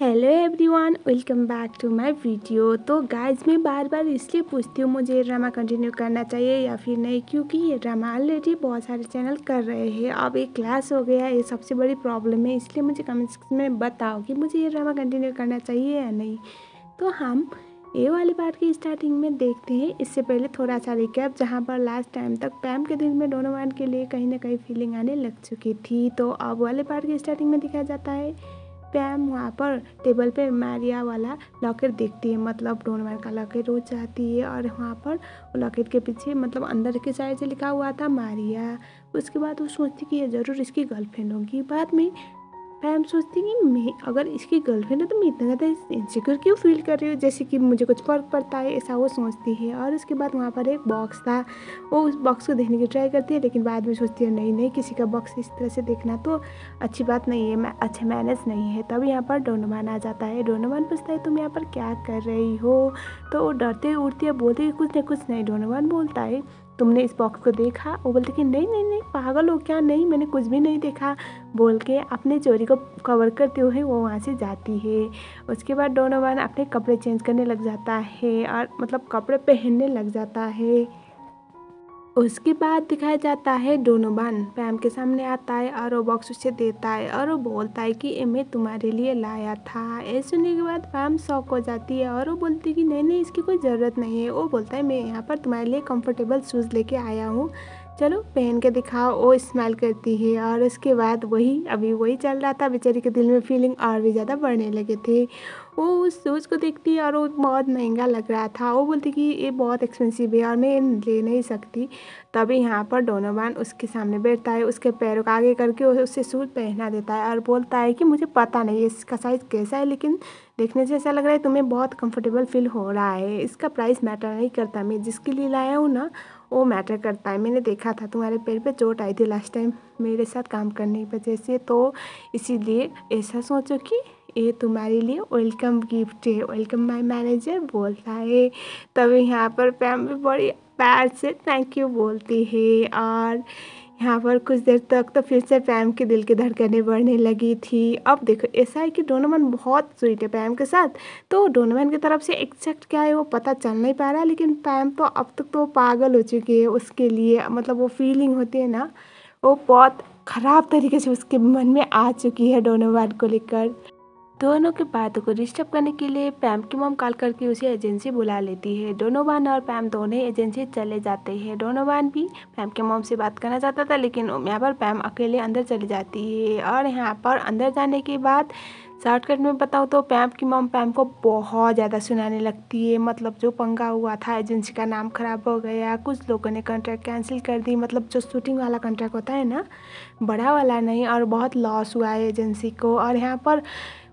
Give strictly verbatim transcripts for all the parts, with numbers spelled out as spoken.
Hello everyone, welcome back to my video. तो guys, मैं बार बार इसलिए पूछती हूँ मुझे ये ड्रामा कंटिन्यू करना चाहिए या फिर नहीं, क्योंकि ये ड्रामा ऑलरेडी बहुत सारे चैनल कर रहे हैं। अब एक क्लास हो गया, ये सबसे बड़ी प्रॉब्लम है। इसलिए मुझे कमेंट सेक्शन में बताओ कि मुझे ये ड्रामा कंटिन्यू करना चाहिए या नहीं। तो हम ये वाले पार्ट की स्टार्टिंग में देखते हैं। इससे पहले थोड़ा सा रिकैप, जहाँ पर लास्ट टाइम तक पैम के दिल में डोनोवान के लिए कहीं ना कहीं फीलिंग आने लग चुकी थी। तो अब वाले पार्ट की स्टार्टिंग में दिखाया जाता है पैम वहाँ पर टेबल पे मारिया वाला लॉकेट देखती है, मतलब डोनोवान का लॉकेट हो जाती है। और वहाँ पर लॉकेट के पीछे मतलब अंदर के साइड से लिखा हुआ था मारिया। उसके बाद वो सोचती कि ये ज़रूर इसकी गर्लफ्रेंड होगी। बाद में पैम सोचती कि मैं अगर इसकी गर्लफ्रेंड है तो मैं इतना ज़्यादा इनसिक्योर क्यों फील कर रही हूँ, जैसे कि मुझे कुछ फ़र्क पड़ता है, ऐसा वो सोचती है। और उसके बाद वहाँ पर एक बॉक्स था, वो उस बॉक्स को देखने की ट्राई करती है, लेकिन बाद में सोचती है नहीं नहीं किसी का बॉक्स इस तरह से देखना तो अच्छी बात नहीं है, मैं अच्छे मैनर्स नहीं है। तब यहाँ पर डोनोवान आ जाता है। डोनोवान पूछता है तुम यहाँ पर क्या कर रही हो, तो वो डरते उड़ती है, बोलती है कुछ ना कुछ नहीं। डोनोवान बोलता है तुमने इस बॉक्स को देखा? वो बोलते कि नहीं नहीं नहीं पागल हो क्या, नहीं मैंने कुछ भी नहीं देखा, बोल के अपने चोरी को कवर करते हुए वो वहाँ से जाती है। उसके बाद डोनोवान अपने कपड़े चेंज करने लग जाता है और मतलब कपड़े पहनने लग जाता है। उसके बाद दिखाया जाता है डोनोवान पैम के सामने आता है और वो बॉक्स उसे देता है और वो बोलता है कि मैं तुम्हारे लिए लाया था। ये सुनने के बाद पैम शॉक हो जाती है और वो बोलती है कि नहीं नहीं इसकी कोई ज़रूरत नहीं है। वो बोलता है मैं यहाँ पर तुम्हारे लिए कंफर्टेबल शूज़ लेके आया हूँ, चलो पहन के दिखाओ। वो स्माइल करती है और उसके बाद वही अभी वही चल रहा था, बेचारी के दिल में फीलिंग और भी ज़्यादा बढ़ने लगे थे। वो उस शूज़ को देखती है और वो बहुत महंगा लग रहा था, वो बोलती कि ये बहुत एक्सपेंसिव है और मैं ले नहीं सकती। तभी यहाँ पर डोनोवान उसके सामने बैठता है, उसके पैरों को आगे करके उससे शूज़ पहना देता है और बोलता है कि मुझे पता नहीं इसका साइज़ कैसा है, लेकिन देखने से ऐसा लग रहा है तुम्हें बहुत कंफर्टेबल फील हो रहा है। इसका प्राइस मैटर नहीं करता, मैं जिसके लिए लाया हूँ ना वो मैटर करता है। मैंने देखा था तुम्हारे पैर पे चोट आई थी लास्ट टाइम मेरे साथ काम करने की वजह से, तो इसीलिए ऐसा सोचो कि ये तुम्हारे लिए वेलकम गिफ्ट है, वेलकम माय मैनेजर बोलता है। तभी यहाँ पर पैम भी बड़ी प्यार से थैंक यू बोलती है। और यहाँ पर कुछ देर तक तो फिर से पैम के दिल की धड़कने बढ़ने लगी थी। अब देखो ऐसा है कि डोनोवान बहुत स्वीट है पैम के साथ, तो डोनोवान की तरफ से एक्सेक्ट क्या है वो पता चल नहीं पा रहा, लेकिन पैम तो अब तक तो पागल हो चुकी है उसके लिए। मतलब वो फीलिंग होती है ना, वो बहुत ख़राब तरीके से उसके मन में आ चुकी है डोनोवान को लेकर। दोनों के बातों को डिस्टर्ब करने के लिए पैम की मॉम कॉल करके उसे एजेंसी बुला लेती है। डोनोवान और पैम दोनों एजेंसी चले जाते हैं। डोनोवान भी पैम के मॉम से बात करना चाहता था, लेकिन यहाँ पर पैम अकेले अंदर चली जाती है। और यहाँ पर अंदर जाने के बाद शॉर्टकट में बताऊँ तो पैम की मॉम पैम को बहुत ज़्यादा सुनाने लगती है, मतलब जो पंगा हुआ था, एजेंसी का नाम ख़राब हो गया, कुछ लोगों ने कॉन्ट्रैक्ट कैंसिल कर दी, मतलब जो शूटिंग वाला कॉन्ट्रैक्ट होता है ना बड़ा वाला नहीं, और बहुत लॉस हुआ है एजेंसी को। और यहाँ पर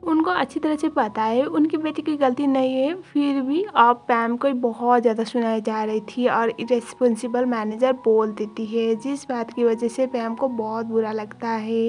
उनको अच्छी तरह से पता है उनकी बेटी की गलती नहीं है, फिर भी अब पैम को बहुत ज़्यादा सुनाई जा रही थी और इरेस्पॉन्सिबल मैनेजर बोल देती है, जिस बात की वजह से पैम को बहुत बुरा लगता है।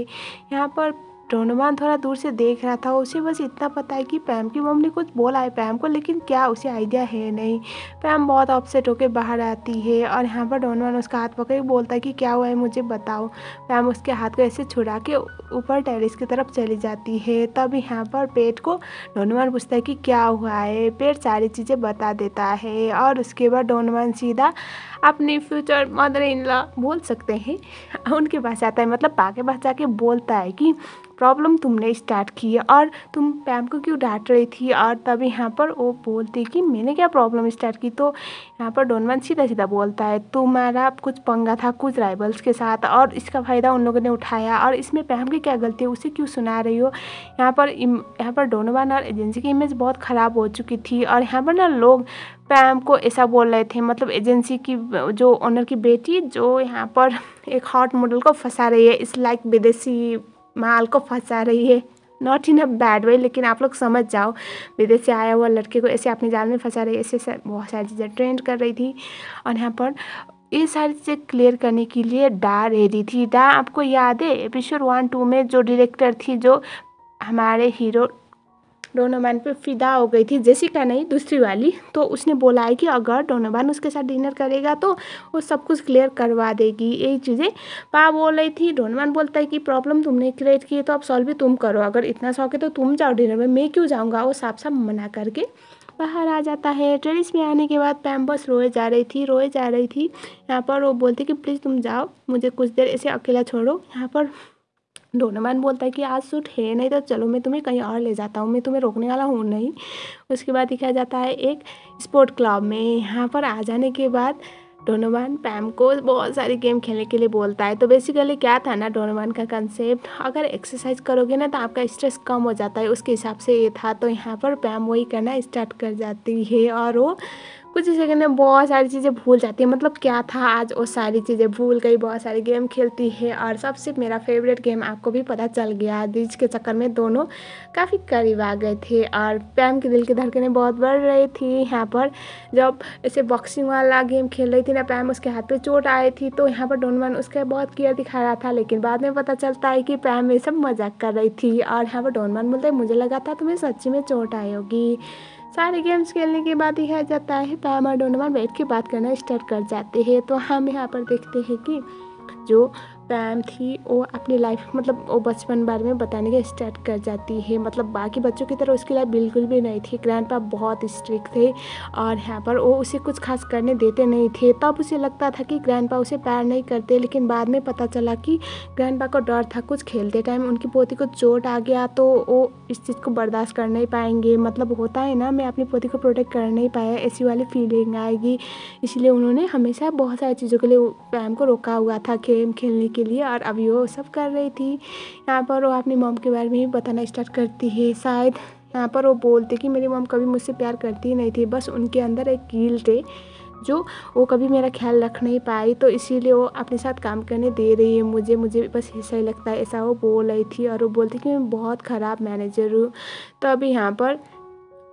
यहाँ पर डोनोवान थोड़ा दूर से देख रहा था, उसे बस इतना पता है कि पैम की मम ने कुछ बोला है पैम को, लेकिन क्या उसे आइडिया है नहीं। पैम बहुत अपसेट होकर बाहर आती है और यहाँ पर डोनोवान उसका हाथ पकड़ के बोलता है कि क्या हुआ है मुझे बताओ। पैम उसके हाथ को ऐसे छुड़ा के ऊपर टेरेस की तरफ चली जाती है। तब यहाँ पर पेट को डोनोवान पूछता है कि क्या हुआ है, पेट सारी चीज़ें बता देता है। और उसके बाद डोनोवान सीधा अपनी फ्यूचर मदर इन लॉ बोल सकते हैं उनके पास आता है, मतलब पाके पास जाके बोलता है कि प्रॉब्लम तुमने स्टार्ट की है और तुम पैम को क्यों डांट रही थी। और तभी यहाँ पर वो बोलती कि मैंने क्या प्रॉब्लम स्टार्ट की, तो यहाँ पर डोनोवान सीधा सीधा बोलता है तुम्हारा कुछ पंगा था कुछ राइवल्स के साथ और इसका फ़ायदा उन लोगों ने उठाया, और इसमें पैम की क्या गलती है, उसे क्यों सुना रही हो। यहाँ पर यहाँ पर डोनोवान और एजेंसी की इमेज बहुत ख़राब हो चुकी थी। और यहाँ पर ना लोग पैम को ऐसा बोल रहे थे, मतलब एजेंसी की जो ओनर की बेटी जो यहाँ पर एक हॉट मॉडल को फंसा रही है, इस लाइक विदेशी माल को फंसा रही है, not in a bad way, लेकिन आप लोग समझ जाओ विदेश से आया हुआ लड़के को ऐसे अपने जाल में फंसा रही है, ऐसे सा, बहुत सारी चीज़ें ट्रेंड कर रही थी। और यहाँ पर ये सारी चीज़ें क्लियर करने के लिए डा रह रही थी। डा आपको याद है एपिसोड वन टू में जो डायरेक्टर थी जो हमारे हीरो डोनोवान पे फिदा हो गई थी जेसिका नहीं, दूसरी वाली। तो उसने बोला है कि अगर डोनोवान उसके साथ डिनर करेगा तो वो सब कुछ क्लियर करवा देगी। यही चीज़ें पा बोल रही थी। डोनोवान बोलता है कि प्रॉब्लम तुमने क्रिएट की है तो अब सॉल्व भी तुम करो, अगर इतना शौक है तो तुम जाओ डिनर में, मैं क्यों जाऊँगा। वो साफ साफ मना करके बाहर आ जाता है। टेरिस में आने के बाद पैम बस रोए जा रही थी रोए जा रही थी यहाँ पर वो बोलती कि प्लीज़ तुम जाओ, मुझे कुछ देर ऐसे अकेला छोड़ो। यहाँ पर डोनोवान बोलता है कि आज सूट है नहीं तो चलो मैं तुम्हें कहीं और ले जाता हूँ, मैं तुम्हें रोकने वाला हूँ नहीं। उसके बाद दिखाया जाता है एक स्पोर्ट क्लब में। यहाँ पर आ जाने के बाद डोनोवान पैम को बहुत सारी गेम खेलने के लिए बोलता है। तो बेसिकली क्या था ना डोनोवान का कंसेप्ट, अगर एक्सरसाइज करोगे ना तो आपका स्ट्रेस कम हो जाता है, उसके हिसाब से ये था। तो यहाँ पर पैम वही करना स्टार्ट कर जाती है और वो कुछ सेकंड में बहुत सारी चीज़ें भूल जाती है। मतलब क्या था आज वो सारी चीज़ें भूल गई, बहुत सारी गेम खेलती है और सबसे मेरा फेवरेट गेम आपको भी पता चल गया। दीज के चक्कर में दोनों काफ़ी करीब आ गए थे और पैम के दिल की धड़कनें बहुत बढ़ रही थी। यहाँ पर जब ऐसे बॉक्सिंग वाला गेम खेल रही थी ना पैम, उसके हाथ पे चोट आई थी तो यहाँ पर डोनोवान उसका बहुत केयर दिखा रहा था, लेकिन बाद में पता चलता है कि पैम ये सब मजाक कर रही थी। और यहाँ पर डोनोवान बोलते मुझे लगा था तुम्हें सच्ची में चोट आई होगी। सारे गेम्स खेलने के बाद दिखाया जाता है पैम और डोनोवान बैठ के बात करना स्टार्ट कर जाते हैं। तो हम यहाँ पर देखते हैं कि जो पैम थी वो अपनी लाइफ मतलब वो बचपन बारे में बताने का स्टार्ट कर जाती है। मतलब बाकी बच्चों की तरह उसकी लाइफ बिल्कुल भी नहीं थी, ग्रैंडपा बहुत स्ट्रिक्ट थे और यहाँ पर वो उसे कुछ खास करने देते नहीं थे। तब उसे लगता था कि ग्रैंडपा उसे प्यार नहीं करते, लेकिन बाद में पता चला कि ग्रैंडपा को डर था कुछ खेलते टाइम उनकी पोती को चोट आ गया तो वो इस चीज़ को बर्दाश्त कर नहीं पाएंगे। मतलब होता है ना, मैं अपनी पोती को प्रोटेक्ट कर नहीं पाया, ऐसी वाली फीलिंग आएगी। इसलिए उन्होंने हमेशा बहुत सारी चीज़ों के लिए पैम को रोका हुआ था गेम खेलने के लिए, और अभी वो सब कर रही थी। यहाँ पर वो अपनी मॉम के बारे में भी बताना स्टार्ट करती है। शायद यहाँ पर वो बोलते कि मेरी मॉम कभी मुझसे प्यार करती ही नहीं थी, बस उनके अंदर एक गिल्ट है जो वो कभी मेरा ख्याल रख नहीं पाई, तो इसीलिए वो अपने साथ काम करने दे रही है मुझे मुझे बस ऐसा ही लगता है, ऐसा वो बोल रही थी। और वो बोलती कि मैं बहुत ख़राब मैनेजर हूँ। तो अभी यहाँ पर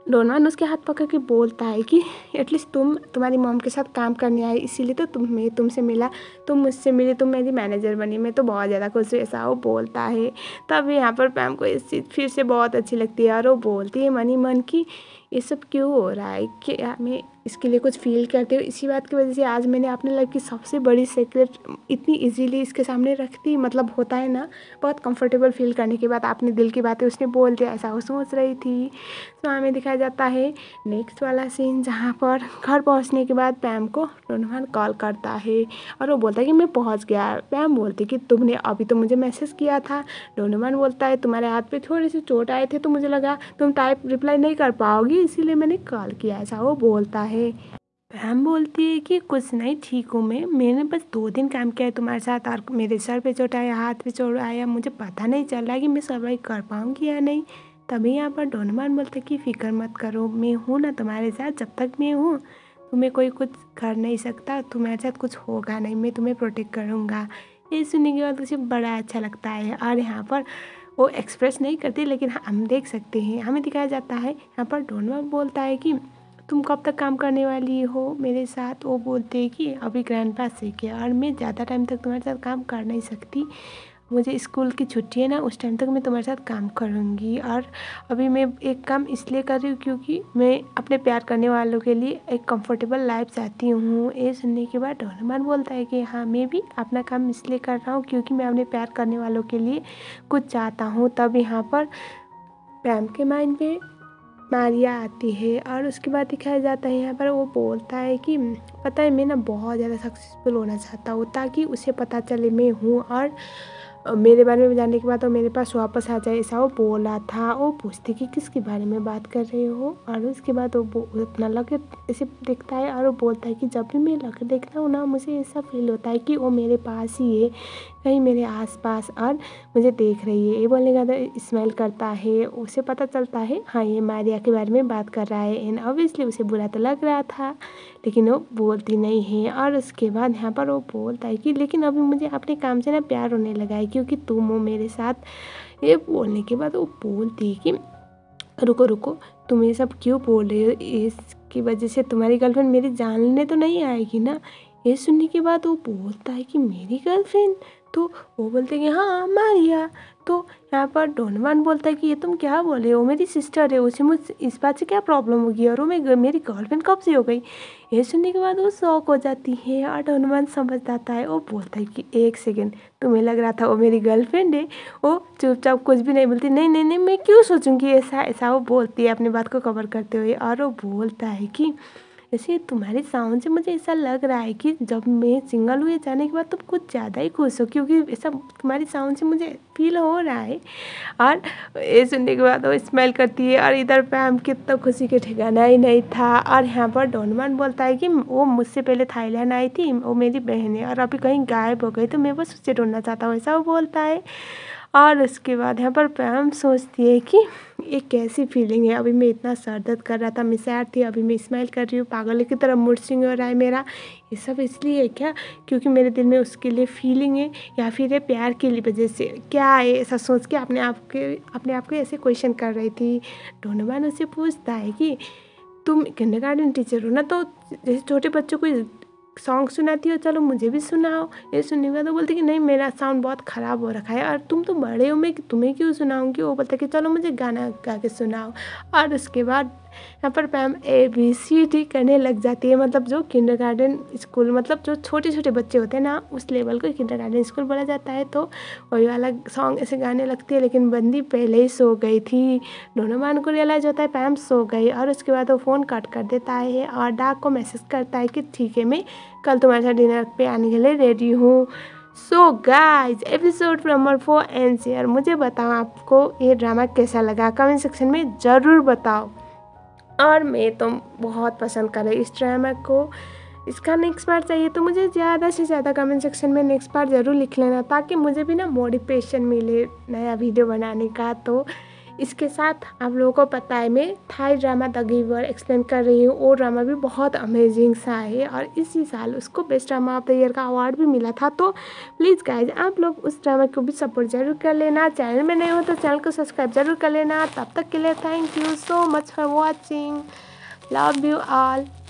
डोनोवान उसके हाथ पकड़ के बोलता है कि एटलीस्ट तुम तुम्हारी मॉम के साथ काम करने आए, इसीलिए तो तुम मैं तुमसे मिला, तुम मुझसे मिले, तुम मेरी मैनेजर बनी, मैं तो बहुत ज़्यादा खुश हूँ, ऐसा वो बोलता है। तब यहाँ पर पैम को इस चीज़ फिर से बहुत अच्छी लगती है और वो बोलती है मनी मन की ये सब क्यों हो रहा है, क्या मैं इसके लिए कुछ फील करती हूँ, इसी बात की वजह से आज मैंने अपने लाइफ की सबसे बड़ी सीक्रेट इतनी इजीली इसके सामने रख दी। मतलब होता है ना, बहुत कंफर्टेबल फील करने के बाद अपने दिल की बातें उसने बोल दिया, ऐसा वो सोच रही थी। तो हमें दिखाया जाता है नेक्स्ट वाला सीन जहाँ पर घर पहुँचने के बाद पैम को डोनोवान कॉल करता है और वो बोलता है कि मैं पहुँच गया। पैम बोलती कि तुमने अभी तो मुझे मैसेज किया था। डोनोवान बोलता है तुम्हारे हाथ पर थोड़ी सी चोट आए थे तो मुझे लगा तुम टाइप रिप्लाई नहीं कर पाओगी, इसीलिए मैंने कॉल किया, ऐसा वो बोलता है। पैम बोलती है कि कुछ नहीं, ठीक हूँ मैं, मैंने बस दो दिन काम किया है तुम्हारे साथ और मेरे सर पे चोट आया, हाथ पे चोट आया, मुझे पता नहीं चल रहा कि मैं सर्वाइव कर पाऊँगी या नहीं। तभी यहाँ पर डोनोवान बोलता है कि फ़िक्र मत करो, मैं हूँ ना तुम्हारे साथ, जब तक मैं हूँ तुम्हें कोई कुछ कर नहीं सकता, तुम्हारे साथ कुछ होगा नहीं, मैं तुम्हें प्रोटेक्ट करूँगा। ये सुनने के बाद मुझे बड़ा अच्छा लगता है। और यहाँ पर वो एक्सप्रेस नहीं करती, लेकिन हम देख सकते हैं, हमें दिखाया जाता है यहाँ पर डोनोवान बोलता है कि तुम कब तक काम करने वाली हो मेरे साथ। वो बोलते हैं कि अभी ग्रैंडपा से किया और मैं ज़्यादा टाइम तक तुम्हारे साथ काम कर नहीं सकती, मुझे स्कूल की छुट्टी है ना, उस टाइम तक मैं तुम्हारे साथ काम करूँगी। और अभी मैं एक काम इसलिए कर रही हूँ क्योंकि मैं अपने प्यार करने वालों के लिए एक कंफर्टेबल लाइफ चाहती हूँ। ये सुनने के बाद डोनोवान बोलता है कि हाँ, मैं भी अपना काम इसलिए कर रहा हूँ क्योंकि मैं अपने प्यार करने वालों के लिए कुछ चाहता हूँ। तब यहाँ पर पैम के माइंड में मारिया आती है और उसके बाद दिखाया जाता है यहाँ पर वो बोलता है कि पता है मैं ना बहुत ज़्यादा सक्सेसफुल होना चाहता हूँ ताकि उसे पता चले मैं हूँ और मेरे बारे में जानने के बाद वो मेरे पास वापस आ जाए, ऐसा वो बोला था। वो पूछती कि किसके बारे में बात कर रहे हो और उसके बाद वो अपना लक ऐसे देखता है और वो बोलता है कि जब भी मैं लक देखता हूँ ना मुझे ऐसा फील होता है कि वो मेरे पास ही है, कहीं मेरे आसपास और मुझे देख रही है। ये बोलने का तो स्माइल करता है, उसे पता चलता है हाँ ये मारिया के बारे में बात कर रहा है। एंड ऑब्वियसली उसे बुरा तो लग रहा था लेकिन वो बोलती नहीं है। और उसके बाद यहाँ पर वो बोलता है कि लेकिन अभी मुझे अपने काम से ना प्यार होने लगा है क्योंकि तुम हो मेरे साथ। ये बोलने के बाद वो बोलती है कि रुको रुको, तुम ये सब क्यों बोल रहे हो, इसकी वजह से तुम्हारी गर्लफ्रेंड मेरी जानने तो नहीं आएगी ना। ये सुनने के बाद वो बोलता है कि मेरी गर्लफ्रेंड, तो वो बोलते हैं कि हाँ मारिया। तो यहाँ पर डोनवान बोलता है कि ये तुम क्या बोले हो, मेरी सिस्टर है, उसे मुझ इस बात से क्या प्रॉब्लम होगी, और वो मेरी गर्लफ्रेंड कब से हो गई। ये सुनने के बाद वो शॉक हो जाती है और डोनवान समझ जाता है। वो बोलता है कि एक सेकेंड, तुम्हें लग रहा था वो मेरी गर्लफ्रेंड है। वो चुपचाप कुछ भी नहीं बोलती, नहीं नहीं नहीं मैं क्यों सोचूँगी ऐसा ऐसा, वो बोलती है अपनी बात को कवर करते हुए। और वो बोलता है कि जैसे तुम्हारे साउंड से मुझे ऐसा लग रहा है कि जब मैं सिंगल हुए जाने के बाद तुम कुछ ज़्यादा ही खुश हो, क्योंकि ऐसा तुम्हारी साउंड से मुझे फील हो रहा है। और ये सुनने के बाद वो स्माइल करती है और इधर पैम कितना खुशी के ठिकाना ही नहीं था। और यहाँ पर डोनवान बोलता है कि वो मुझसे पहले थाईलैंड आई थी, वो मेरी बहन है और अभी कहीं गायब हो गई, तो मैं बस उससे ढूंढना चाहता हूँ, ऐसा वो बोलता है। और उसके बाद यहाँ पर पैम सोचती है कि ये कैसी फीलिंग है, अभी मैं इतना सर दर्द कर रहा था, मैं सैड थी, अभी मैं स्माइल कर रही हूँ, पागल की तरह मूड स्विंग हो रहा है मेरा, ये सब इसलिए है क्या, क्योंकि मेरे दिल में उसके लिए फीलिंग है, या फिर ये प्यार की वजह से क्या है, ऐसा सोच के अपने आप के अपने आप को ऐसे क्वेश्चन कर रही थी। डोनोवान उसे पूछता है कि तुम किंडरगार्टन टीचर हो ना, तो जैसे छोटे बच्चों को सॉन्ग सुनाती हो, चलो मुझे भी सुनाओ। ये सुनने के बाद वो बोलते कि नहीं मेरा साउंड बहुत ख़राब हो रखा है और तुम तो बड़े हो, मैं तुम्हें क्यों सुनाऊंगी। वो बोलता कि चलो मुझे गाना गा के सुनाओ। और उसके बाद यहाँ पर Pam A B C D करने लग जाती है, मतलब जो किंडरगार्टन स्कूल, मतलब जो छोटे छोटे बच्चे होते हैं ना, उस लेवल को किंडरगार्टन स्कूल बोला जाता है। तो वही वाला सॉन्ग ऐसे गाने लगती है, लेकिन बंदी पहले ही सो गई थी। डोनोवान को रियलाइज होता है पैम सो गई, और उसके बाद वो फ़ोन कट कर देता है और डाक को मैसेज करता है कि ठीक है मैं कल तुम्हारे साथ डिनर पे आने के लिए रेडी हूँ। So guys episode number four and share, मुझे बताओ आपको ये ड्रामा कैसा लगा, कमेंट सेक्शन में ज़रूर बताओ। और मैं तो बहुत पसंद कर रही इस ड्रामा को, इसका नेक्स्ट पार्ट चाहिए तो मुझे ज़्यादा से ज़्यादा कमेंट सेक्शन में नेक्स्ट पार्ट ज़रूर लिख लेना, ताकि मुझे भी ना मोटिवेशन मिले नया वीडियो बनाने का। तो इसके साथ आप लोगों को पता है मैं Thai drama the Giver explain कर रही हूँ, वो ड्रामा भी बहुत अमेजिंग सा है और इसी साल उसको best drama of the year का अवार्ड भी मिला था। तो प्लीज़ गाइज आप लोग उस ड्रामा को भी सपोर्ट ज़रूर कर लेना, चैनल में नए हो तो चैनल को सब्सक्राइब ज़रूर कर लेना। तब तक के लिए thank you so much for watching, love you all.